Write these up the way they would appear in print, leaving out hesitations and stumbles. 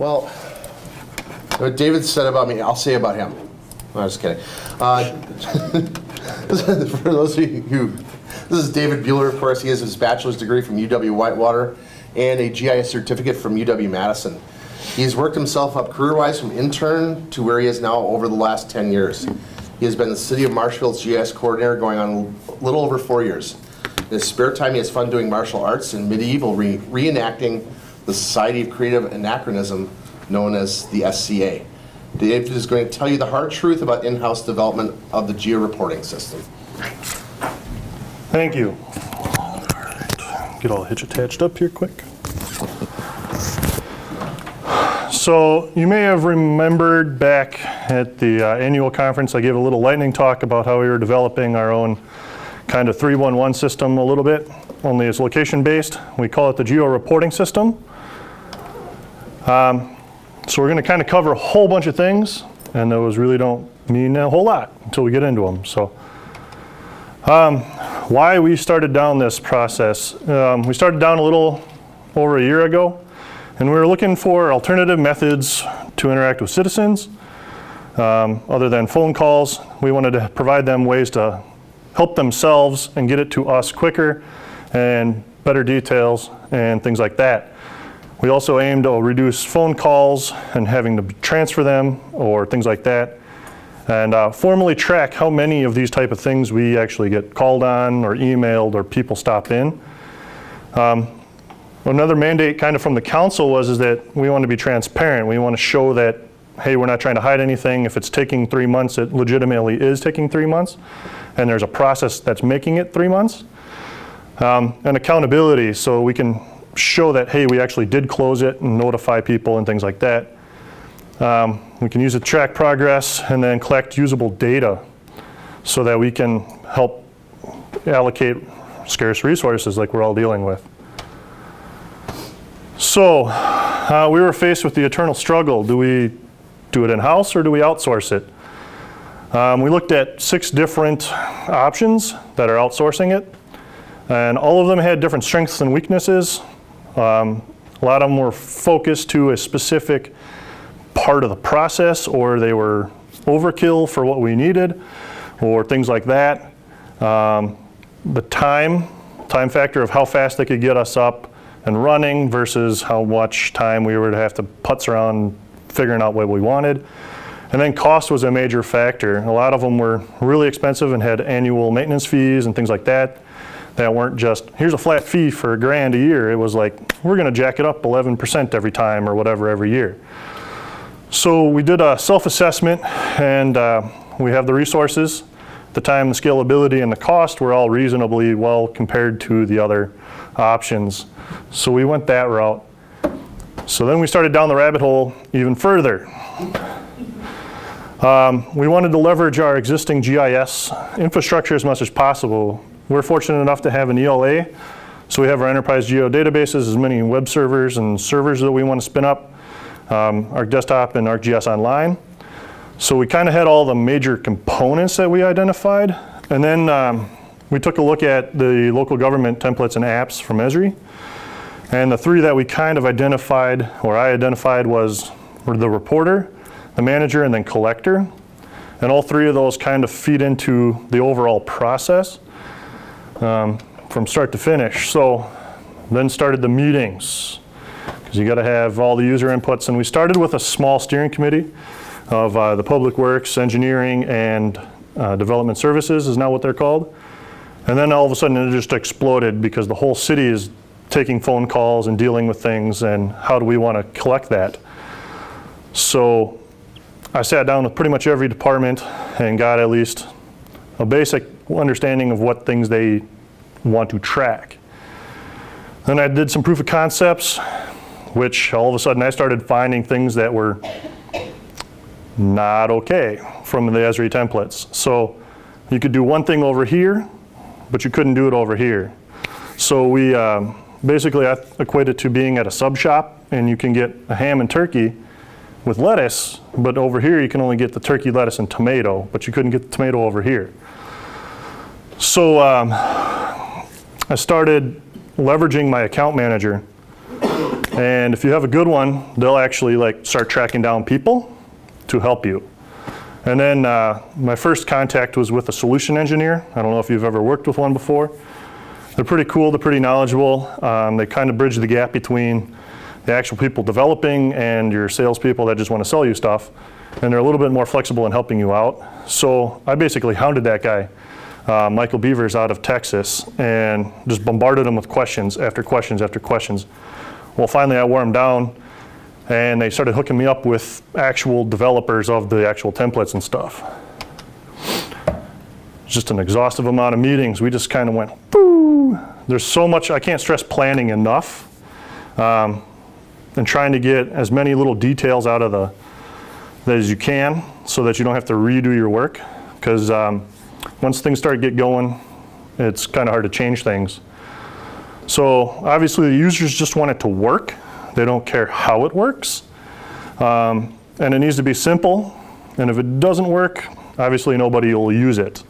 Well, what David said about me, I'll say about him. No, I'm just kidding. For those of you who, this is David Buehler, of course. He has his bachelor's degree from UW-Whitewater and a GIS certificate from UW-Madison. He's worked himself up career-wise from intern to where he is now over the last 10 years. He has been the City of Marshfield's GIS coordinator going on a little over 4 years. In his spare time, he has fun doing martial arts and medieval reenacting the Society of Creative Anachronism, known as the SCA. David is going to tell you the hard truth about in-house development of the geo-reporting system. Thank you. All right. Get all the hitch attached up here quick. So you may have remembered back at the annual conference, I gave a little lightning talk about how we were developing our own kind of 311 system a little bit, only it's location-based. We call it the geo-reporting system. So we're going to kind of cover a whole bunch of things, and those really don't mean a whole lot until we get into them. So why we started down this process. We started down a little over a year ago, and we were looking for alternative methods to interact with citizens. Other than phone calls, we wanted to provide them ways to help themselves and get it to us quicker and better details and things like that. We also aimed to reduce phone calls and having to transfer them or things like that, and formally track how many of these type of things we actually get called on or emailed or people stop in. Another mandate kind of from the council was that we want to be transparent. We want to show that, hey, we're not trying to hide anything. If it's taking 3 months, it legitimately is taking 3 months, and there's a process that's making it 3 months. And accountability, so we can show that, hey, we actually did close it and notify people and things like that. We can use it to track progress and then collect usable data so that we can help allocate scarce resources like we're all dealing with. So we were faced with the eternal struggle. Do we do it in-house or do we outsource it? We looked at 6 different options that are outsourcing it, and all of them had different strengths and weaknesses. A lot of them were focused to a specific part of the process, or they were overkill for what we needed, or things like that. The time factor of how fast they could get us up and running versus how much time we would have to putz around figuring out what we wanted. And then cost was a major factor. A lot of them were really expensive and had annual maintenance fees and things like that. That weren't just, here's a flat fee for $1,000 a year. It was like, we're gonna jack it up 11% every time or whatever every year. So we did a self-assessment, and we have the resources. The time, the scalability, and the cost were all reasonably well compared to the other options. So we went that route. So then we started down the rabbit hole even further. We wanted to leverage our existing GIS infrastructure as much as possible. We're fortunate enough to have an ELA, so we have our enterprise geo databases, as many web servers and servers that we want to spin up, our desktop and ArcGIS Online. So we kind of had all the major components that we identified, and then we took a look at the local government templates and apps from Esri, and the 3 that we kind of identified, or I identified, were the reporter, the manager, and then collector, and all 3 of those kind of feed into the overall process. From start to finish. So then started the meetings, because you got to have all the user inputs. And we started with a small steering committee of the public works, engineering, and development services is now what they're called. And then all of a sudden it just exploded, because the whole city is taking phone calls and dealing with things, and how do we want to collect that? So I sat down with pretty much every department and got at least a basic understanding of what things they want to track. Then I did some proof of concepts, which all of a sudden I started finding things that were not okay from the Esri templates. So you could do one thing over here, but you couldn't do it over here. So we basically, I equate it to being at a sub shop, and you can get a ham and turkey with lettuce, but over here you can only get the turkey, lettuce, and tomato, but you couldn't get the tomato over here. So I started leveraging my account manager And if you have a good one, they'll actually like start tracking down people to help you. And then my first contact was with a solution engineer. I don't know if you've ever worked with one before. They're pretty cool, they're pretty knowledgeable. They kind of bridge the gap between the actual people developing and your salespeople that just want to sell you stuff. And they're a little bit more flexible in helping you out. So I basically hounded that guy, Michael Beavers out of Texas, and just bombarded him with questions after questions after questions. Well, finally I wore him down, and they started hooking me up with actual developers of the actual templates and stuff. Just an exhaustive amount of meetings. We just kind of went, boo. There's so much, I can't stress planning enough, and trying to get as many little details out of that as you can so that you don't have to redo your work. Because once things start to get going, it's kind of hard to change things. So obviously the users just want it to work. They don't care how it works. And it needs to be simple. And if it doesn't work, obviously nobody will use it.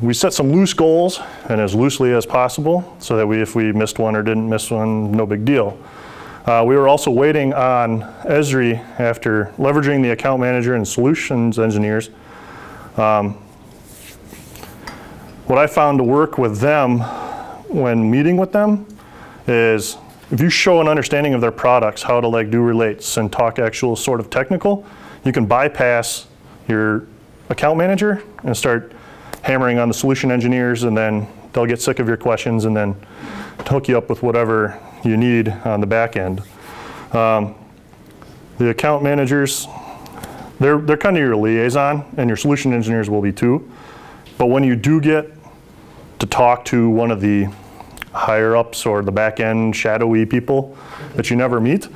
We set some loose goals and as loosely as possible so that if we missed one or didn't miss one, no big deal. We were also waiting on Esri after leveraging the account manager and solutions engineers. What I found to work with them when meeting with them is if you show an understanding of their products, how to like do relates and talk actual sort of technical, you can bypass your account manager and start hammering on the solution engineers, and then they'll get sick of your questions and then hook you up with whatever you need on the back end. The account managers, they're kind of your liaison, and your solution engineers will be too. But when you do get to talk to one of the higher ups or the back end shadowy people that you never meet,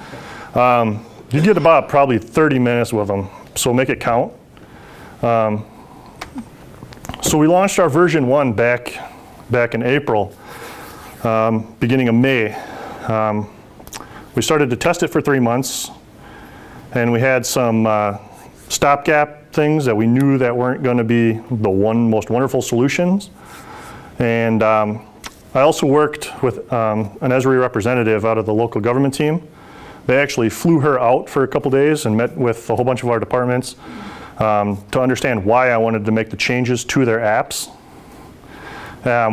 you get about probably 30 minutes with them, so make it count. So we launched our version 1 back in April, beginning of May. We started to test it for 3 months, and we had some stopgap things that we knew that weren't going to be the most wonderful solutions. And I also worked with an Esri representative out of the local government team. They actually flew her out for a couple days and met with a whole bunch of our departments to understand why I wanted to make the changes to their apps.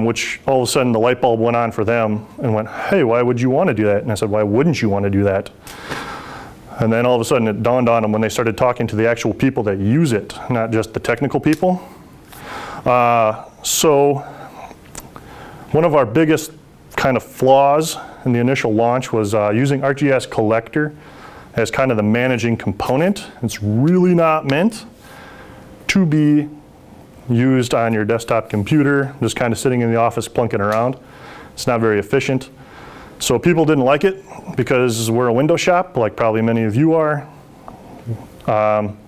Which all of a sudden the light bulb went on for them and went, hey, why would you want to do that? And I said, why wouldn't you want to do that? And then all of a sudden it dawned on them when they started talking to the actual people that use it, not just the technical people. So one of our biggest kind of flaws in the initial launch was using ArcGIS Collector as kind of the managing component. It's really not meant to be used on your desktop computer, just kind of sitting in the office plunking around. It's not very efficient. So people didn't like it because we're a Windows shop, like probably many of you are.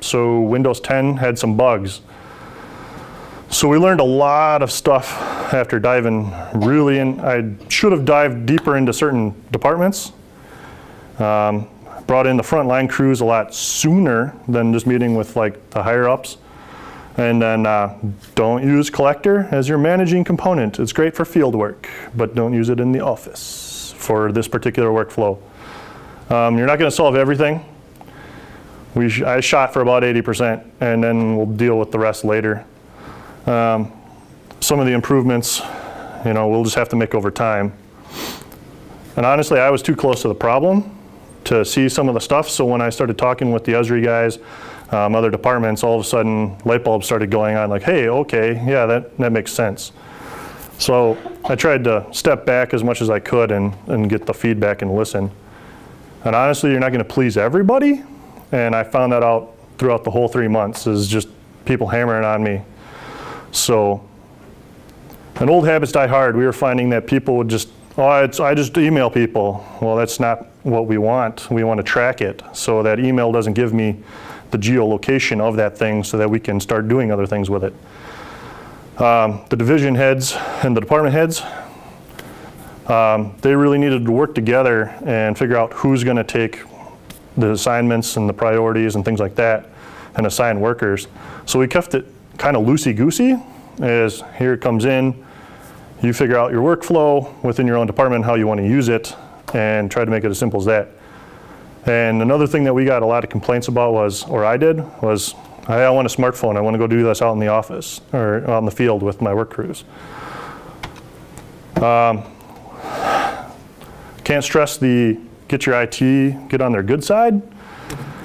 So Windows 10 had some bugs. So we learned a lot of stuff after diving really in. I should have dived deeper into certain departments. Brought in the frontline crews a lot sooner than just meeting with like the higher ups. And then don't use Collector as your managing component. It's great for field work, but don't use it in the office for this particular workflow. You're not going to solve everything. I shot for about 80%, and then we'll deal with the rest later. Some of the improvements, you know, we'll just have to make over time. And honestly, I was too close to the problem to see some of the stuff, so when I started talking with the Esri guys, other departments, all of a sudden light bulbs started going on like, hey, okay, yeah, that makes sense. So I tried to step back as much as I could and get the feedback and listen. And honestly, you're not going to please everybody. And I found that out throughout the whole 3 months is just people hammering on me. So, and old habits die hard. We were finding that people would just, oh, I just email people. Well, that's not what we want. We want to track it so that email doesn't give me the geolocation of that thing so that we can start doing other things with it. The division heads and the department heads, they really needed to work together and figure out who's going to take the assignments and the priorities and things like that and assign workers. So we kept it kind of loosey-goosey as here it comes in, you figure out your workflow within your own department, how you want to use it, and tried to make it as simple as that. And another thing that we got a lot of complaints about was, or I did, was, hey, I want a smartphone. I want to go do this out in the office or out in the field with my work crews. Can't stress the get your IT, get on their good side,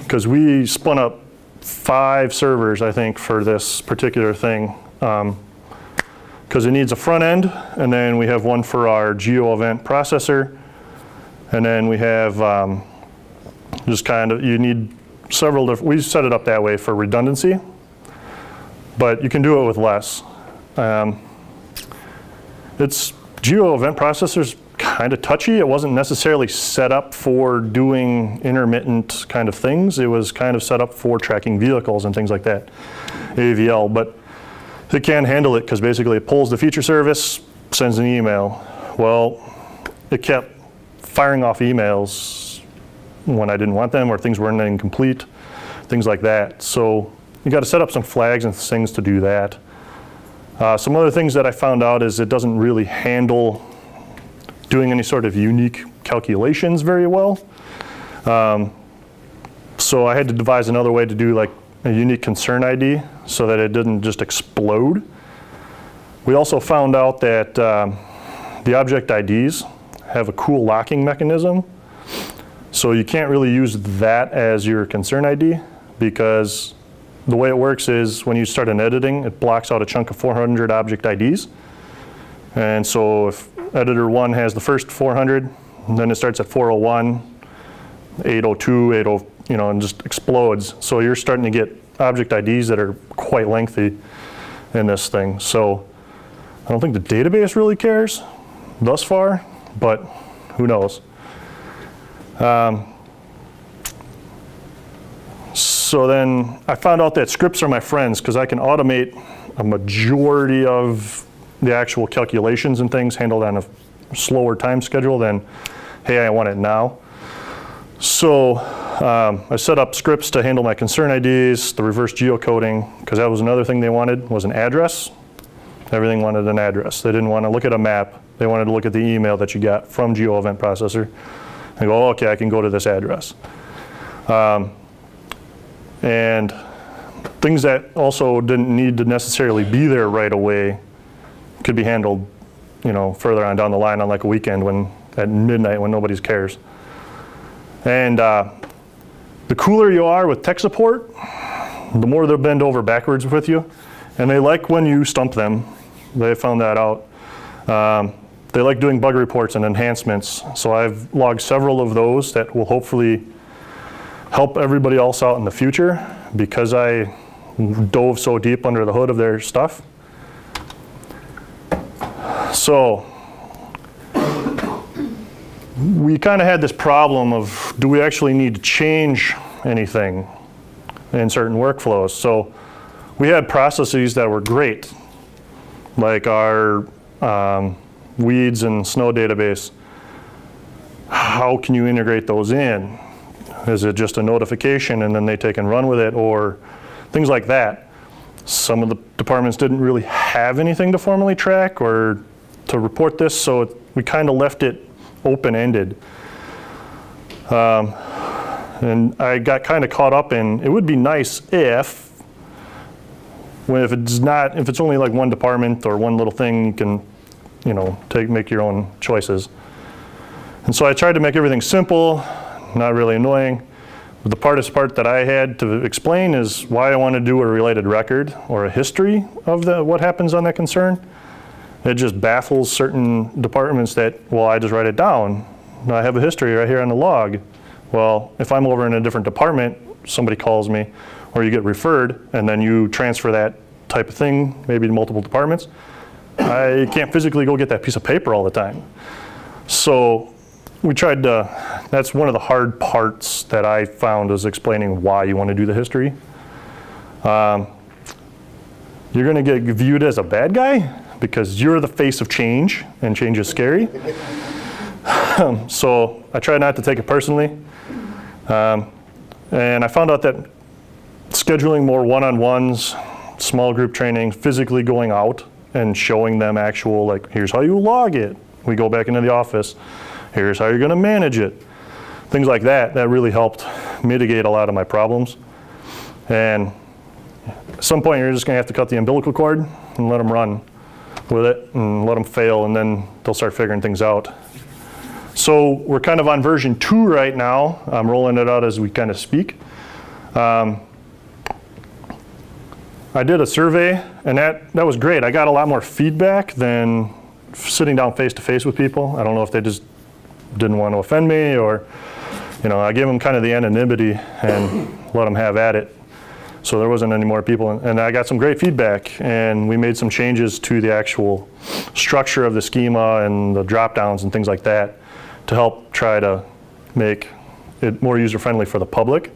because we spun up 5 servers, I think, for this particular thing. Because it needs a front end, and then we have one for our Geo Event Processor, and then we have just kind of, you need several different, we set it up that way for redundancy, but you can do it with less. It's Geo Event Processor's kind of touchy. It wasn't necessarily set up for doing intermittent kind of things. It was kind of set up for tracking vehicles and things like that, AVL, but it can handle it because basically it pulls the feature service, sends an email. Well, it kept firing off emails when I didn't want them, or things weren't incomplete, things like that. So you got to set up some flags and things to do that. Some other things that I found out is it doesn't really handle doing any sort of unique calculations very well. So I had to devise another way to do like a unique concern ID so that it didn't just explode. We also found out that the object IDs have a cool locking mechanism. So you can't really use that as your concern ID, because the way it works is when you start an editing, it blocks out a chunk of 400 object IDs. And so if editor 1 has the first 400, and then it starts at 401, 802, 804, you know, and just explodes. So you're starting to get object IDs that are quite lengthy in this thing. So I don't think the database really cares thus far, but who knows. So then I found out that scripts are my friends, because I can automate a majority of the actual calculations and things handled on a slower time schedule than, hey, I want it now. So I set up scripts to handle my concern IDs, the reverse geocoding, because that was another thing they wanted, was an address. Everything wanted an address. They didn't want to look at a map. They wanted to look at the email that you got from Geo Event Processor and go, oh, okay, I can go to this address. And things that also didn't need to necessarily be there right away could be handled, you know, further on down the line on like a weekend when at midnight when nobody cares. And the cooler you are with tech support, the more they'll bend over backwards with you. And they like when you stump them. They found that out. They like doing bug reports and enhancements. So I've logged several of those that will hopefully help everybody else out in the future, because I dove so deep under the hood of their stuff. So we kind of had this problem of, do we actually need to change anything in certain workflows? So we had processes that were great, like our weeds and snow database. How can you integrate those in? Is it just a notification and then they take and run with it, or things like that? Some of the departments didn't really have anything to formally track or to report this, so it, we kind of left it open-ended. And I got kind of caught up in, it would be nice if it's not, if it's only like one department or one little thing, you can, you know, make your own choices. And so I tried to make everything simple, not really annoying. But the hardest part that I had to explain is why I want to do a related record or a history of the, what happens on that concern. It just baffles certain departments that, well, I just write it down. I have a history right here on the log. Well, if I'm over in a different department, somebody calls me, or you get referred, and then you transfer that type of thing, maybe to multiple departments, I can't physically go get that piece of paper all the time. So we tried to, that's one of the hard parts that I found, is explaining why you want to do the history. You're going to get viewed as a bad guy, because you're the face of change, and change is scary. So I try not to take it personally. And I found out that scheduling more one-on-ones, small group training, physically going out and showing them actual, like, here's how you log it. We go back into the office. here's how you're going to manage it. Things like that, that really helped mitigate a lot of my problems. And at some point, you're just going to have to cut the umbilical cord and let them run with it and let them fail, and then they'll start figuring things out. So we're kind of on version 2 right now. I'm rolling it out as we kind of speak. I did a survey, and that was great. I got a lot more feedback than sitting down face to face with people. I don't know if they just didn't want to offend me, or I gave them kind of the anonymity and let them have at it. So there wasn't any more people, and I got some great feedback, and we made some changes to the actual structure of the schema and the drop downs and things like that to help try to make it more user friendly for the public.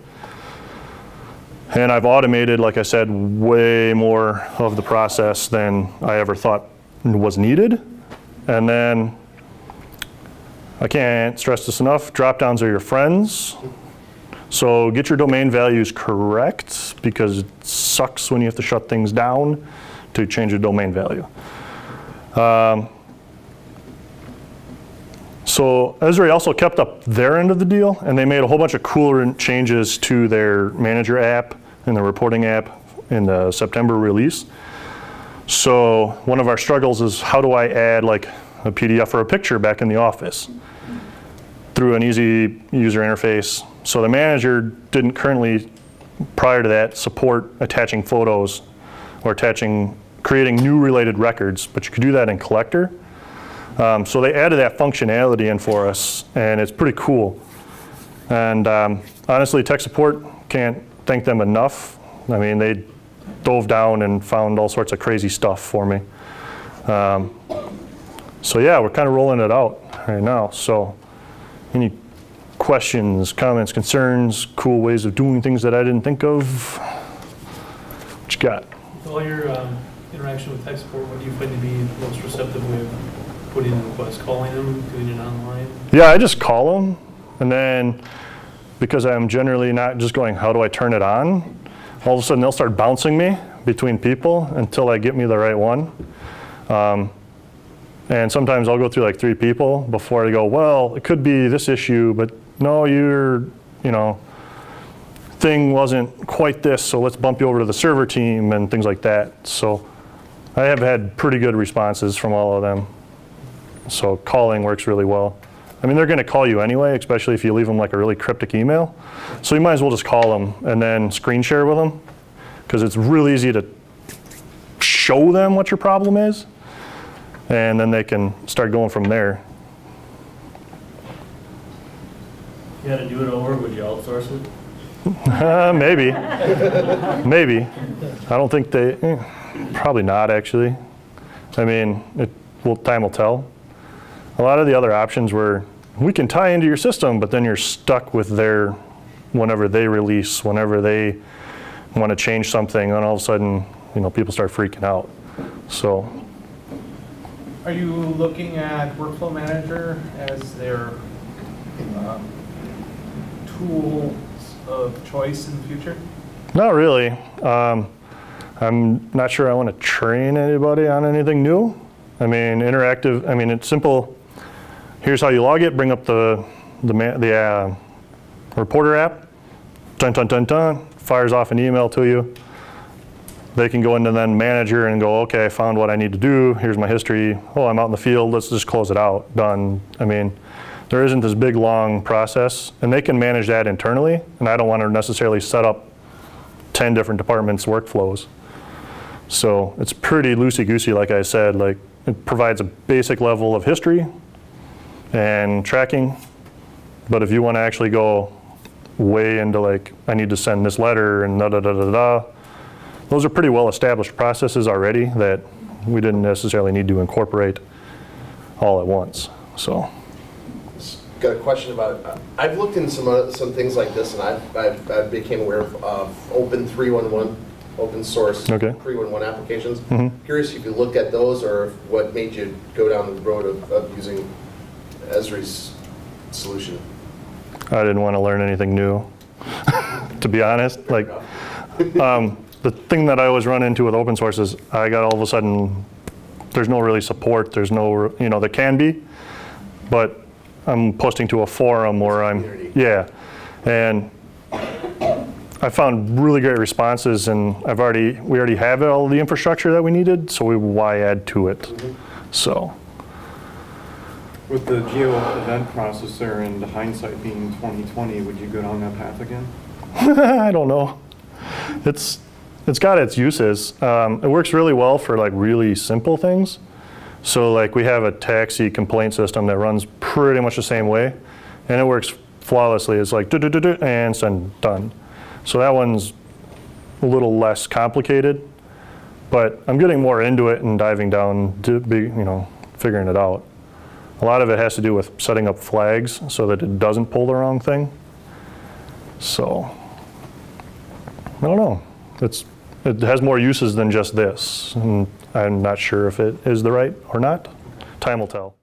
And I've automated, like I said, way more of the process than I ever thought was needed. And then I can't stress this enough, drop downs are your friends. So get your domain values correct, because it sucks when you have to shut things down to change your domain value. So Esri also kept up their end of the deal, and they made a whole bunch of cool changes to their manager app and their reporting app in the September release. So one of our struggles is, how do I add like a PDF or a picture back in the office through an easy user interface? So the manager didn't currently, prior to that, support attaching photos or creating new related records, but you could do that in Collector. So they added that functionality in for us, and it's pretty cool. And honestly, tech support, can't thank them enough. I mean, they dove down and found all sorts of crazy stuff for me. So yeah, we're kind of rolling it out right now. So any questions, comments, concerns, cool ways of doing things that I didn't think of? What you got? With all your interaction with tech support, what do you find to be the most receptive way of putting in requests? Calling them, doing it online? Yeah, I just call them. And then, because I'm generally not just going, how do I turn it on? All of a sudden, they'll start bouncing me between people until I get me the right one. And sometimes I'll go through like 3 people before I go, well, it could be this issue, but no, your thing wasn't quite this, so let's bump you over to the server team and things like that. So I have had pretty good responses from all of them. So calling works really well. I mean, they're going to call you anyway, especially if you leave them like a really cryptic email. So you might as well just call them and then screen share with them, because it's really easy to show them what your problem is, and then they can start going from there. If you had to do it over, would you outsource it? Maybe. Maybe. I don't think they, probably not actually. I mean, time will tell. A lot of the other options were, we can tie into your system, but then you're stuck with their, whenever they release, whenever they want to change something, and all of a sudden, people start freaking out. So. Are you looking at Workflow Manager as their tool of choice in the future? Not really. I'm not sure I want to train anybody on anything new. I mean, interactive, I mean, it's simple. Here's how you log it. Bring up the reporter app. Dun, dun, dun, dun. Fires off an email to you. They can go into then manager and go, okay, I found what I need to do. Here's my history. Oh, I'm out in the field. Let's just close it out. Done. I mean, there isn't this big, long process. And they can manage that internally. And I don't want to necessarily set up 10 different departments' workflows. So it's pretty loosey-goosey, like I said. Like, it provides a basic level of history and tracking. But if you want to actually go way into, like, I need to send this letter and da-da-da-da-da, those are pretty well-established processes already that we didn't necessarily need to incorporate all at once. So, got a question about it. I've looked in some things like this, and I became aware of open 311, open source 311 applications. Curious if you looked at those, or what made you go down the road of using Esri's solution. I didn't want to learn anything new, to be honest. Fair enough. The thing that I always run into with open source is I got all of a sudden, there's no really support. There's no, there can be, but I'm posting to a forum or I'm, yeah. And I found really great responses, and we already have all the infrastructure that we needed, so why add to it? Mm-hmm. So. With the Geo Event Processor and the hindsight being 2020, would you go down that path again? I don't know. It's got its uses. It works really well for like really simple things. So like we have a taxi complaint system that runs pretty much the same way, and it works flawlessly. It's like do-do-do-do and send done. So that one's a little less complicated, but I'm getting more into it and diving down to be, you know, figuring it out. A lot of it has to do with setting up flags so that it doesn't pull the wrong thing. So I don't know. It has more uses than just this, and I'm not sure if it is the right or not. Time will tell.